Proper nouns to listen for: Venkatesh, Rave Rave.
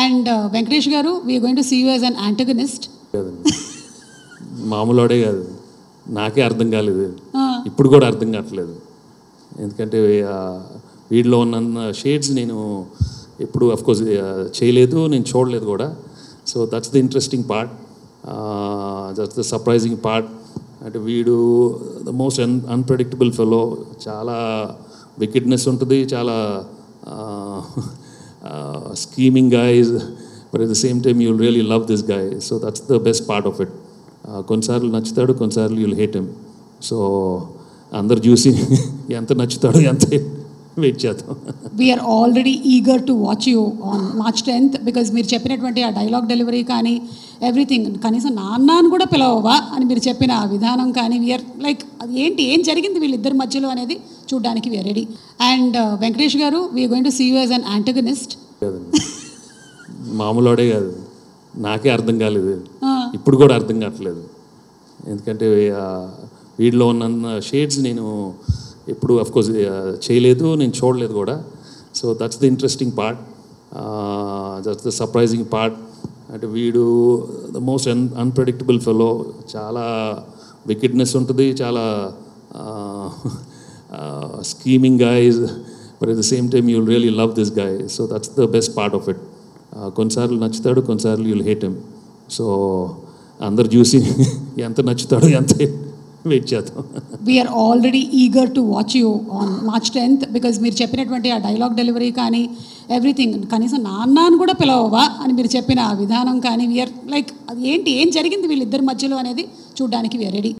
And Venkatesh Garu, we are going to see you as an antagonist. మామూలుడే కాదు నాకే అర్థం కాలేదు ఇప్పుడు కూడా అర్థం కావట్లేదు ఎందుకంటే వీడిలో ఉన్న షేడ్స్ నేను ఎప్పుడు ఆఫ్ కోర్స్ చేయలేదు నేను చూడలేదు కూడా so that's the interesting part that's the surprising part అంటే వీడు ద మోస్ట్ అన్ప్రెడిక్టబుల్ ఫెలో చాలా వికెడ్నెస్ ఉంటుంది చాలా scheming guys but at the same time you really love this guy so that's the best part of it కొన్నిసార్లు నచ్చుతాడు కొన్నిసార్లు you'll hate him so అందరు చూసి ఎంత నచ్చుతాడు ఎంత వెయిట్ చేద్దాం we are already eager to watch you on March 10th because మీరు చెప్పినటువంటి ఆ డైలాగ్ డెలివరీ కానీ ఎవ్రీథింగ్ కనీసం నాన్న అని కూడా పిలవవా అని మీరు చెప్పిన ఆ విధానం కానీ వీఆర్ లైక్ అది ఏంటి ఏం జరిగింది వీళ్ళిద్దరి మధ్యలో అనేది చూడడానికి వీఆర్ రెడీ అండ్ వెంకటేష్ గారు we're going to see you as an antagonist మామూలుడే కాదు నాకే అర్థం కాలేదు ఇప్పుడు కూడా అర్థం కావట్లేదు ఎందుకంటే వీడిలో ఉన్న షేడ్స్ నేను ఎప్పుడు ఆఫ్ కోర్స్ చేయలేదు నేను చూడలేదు కూడా so that's the interesting part that's the surprising part అంటే వీడు ద మోస్ట్ అన్ప్రెడిక్టబుల్ ఫెలో చాలా వికెడ్నెస్ ఉంటుంది చాలా scheming guys but at the same time you really love this guy so that's the best part of it కొన్నిసార్లు నచ్చుతాడు కొన్నిసార్లు you'll hate him so అందరు చూసి ఎంత నచ్చుతాడు ఎంత వెయిట్ చేద్దాం we are already eager to watch you on March 10th because మీరు చెప్పినటువంటి ఆ డైలాగ్ డెలివరీ కానీ ఎవ్రీథింగ్ కనీసం నాన్న అని కూడా పిలవవా అని మీరు చెప్పిన ఆ విధానం కానీ వీఆర్ లైక్ అది ఏంటి ఏం జరిగింది వీళ్ళిద్దరి మధ్యలో అనేది చూడడానికి వీఆర్ రెడీ